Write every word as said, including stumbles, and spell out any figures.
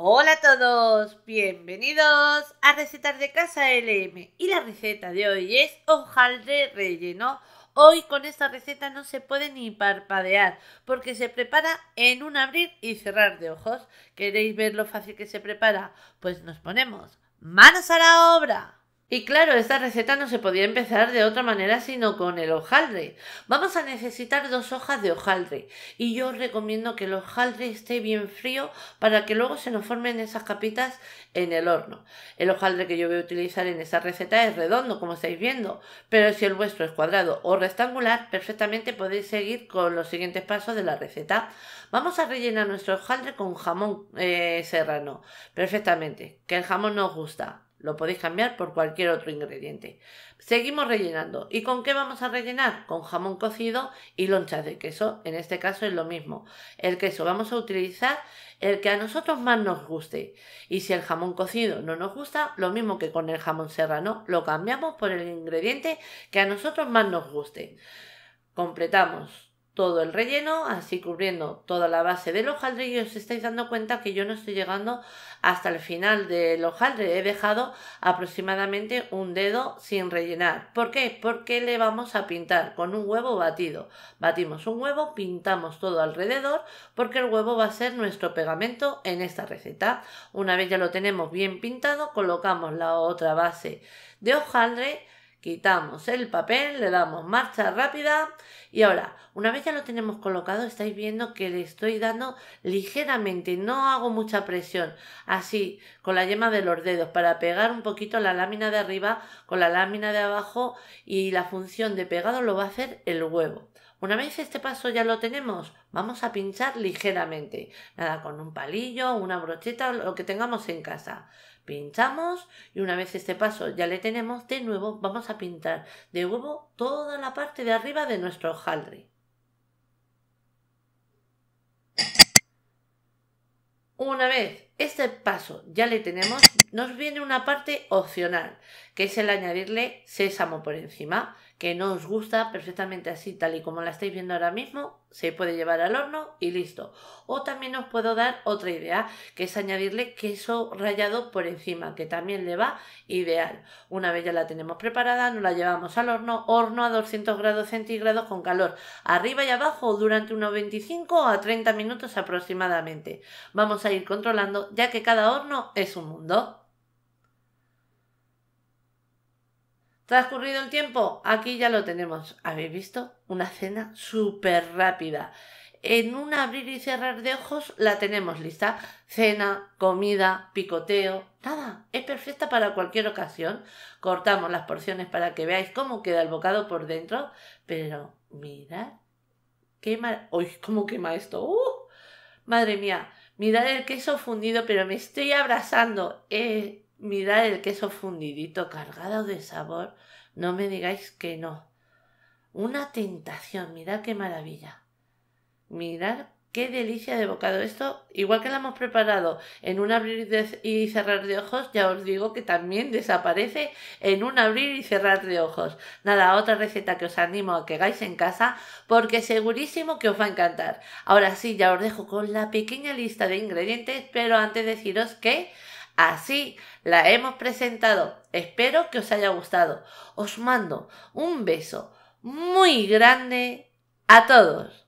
Hola a todos, bienvenidos a Recetas de Casa L M y la receta de hoy es hojaldre relleno. Hoy con esta receta no se puede ni parpadear porque se prepara en un abrir y cerrar de ojos. ¿Queréis ver lo fácil que se prepara? Pues nos ponemos manos a la obra. Y claro, esta receta no se podía empezar de otra manera sino con el hojaldre. Vamos a necesitar dos hojas de hojaldre y yo os recomiendo que el hojaldre esté bien frío para que luego se nos formen esas capitas en el horno. El hojaldre que yo voy a utilizar en esta receta es redondo, como estáis viendo, pero si el vuestro es cuadrado o rectangular, perfectamente podéis seguir con los siguientes pasos de la receta. Vamos a rellenar nuestro hojaldre con jamón eh, serrano, perfectamente, que el jamón nos gusta. Lo podéis cambiar por cualquier otro ingrediente. Seguimos rellenando. ¿Y con qué vamos a rellenar? Con jamón cocido y lonchas de queso. En este caso es lo mismo. El queso vamos a utilizar el que a nosotros más nos guste. Y si el jamón cocido no nos gusta, lo mismo que con el jamón serrano, lo cambiamos por el ingrediente que a nosotros más nos guste. Completamos todo el relleno, así cubriendo toda la base del hojaldre, y os estáis dando cuenta que yo no estoy llegando hasta el final del hojaldre, he dejado aproximadamente un dedo sin rellenar. ¿Por qué? Porque le vamos a pintar con un huevo batido. Batimos un huevo, pintamos todo alrededor porque el huevo va a ser nuestro pegamento en esta receta. Una vez ya lo tenemos bien pintado, colocamos la otra base de hojaldre, quitamos el papel, le damos marcha rápida y ahora, una vez ya lo tenemos colocado, estáis viendo que le estoy dando ligeramente, no hago mucha presión, así con la yema de los dedos para pegar un poquito la lámina de arriba con la lámina de abajo, y la función de pegado lo va a hacer el huevo. Una vez este paso ya lo tenemos, vamos a pinchar ligeramente, nada, con un palillo, una brocheta, lo que tengamos en casa. Pinchamos y una vez este paso ya le tenemos, de nuevo vamos a pintar de huevo toda la parte de arriba de nuestro hojaldre. Una vez este paso ya le tenemos, nos viene una parte opcional, que es el añadirle sésamo por encima, que no os gusta, perfectamente así, tal y como la estáis viendo ahora mismo, se puede llevar al horno y listo. O también os puedo dar otra idea, que es añadirle queso rallado por encima, que también le va ideal. Una vez ya la tenemos preparada, nos la llevamos al horno, horno a doscientos grados centígrados con calor, arriba y abajo durante unos veinticinco a treinta minutos aproximadamente. Vamos a ir controlando, ya que cada horno es un mundo. Transcurrido el tiempo, aquí ya lo tenemos. ¿Habéis visto? Una cena súper rápida. En un abrir y cerrar de ojos la tenemos lista. Cena, comida, picoteo, nada, es perfecta para cualquier ocasión. Cortamos las porciones para que veáis cómo queda el bocado por dentro. Pero mirad, qué mar... ¡Uy, cómo quema esto! ¡Uh! Madre mía, mirad el queso fundido, pero me estoy abrazando. Eh... Mirad el queso fundidito, cargado de sabor. No me digáis que no. Una tentación, mirad qué maravilla. Mirad qué delicia de bocado. Esto, igual que lo hemos preparado en un abrir y cerrar de ojos, ya os digo que también desaparece en un abrir y cerrar de ojos. Nada, otra receta que os animo a que hagáis en casa porque segurísimo que os va a encantar. Ahora sí, ya os dejo con la pequeña lista de ingredientes, pero antes deciros que así la hemos presentado. Espero que os haya gustado. Os mando un beso muy grande a todos.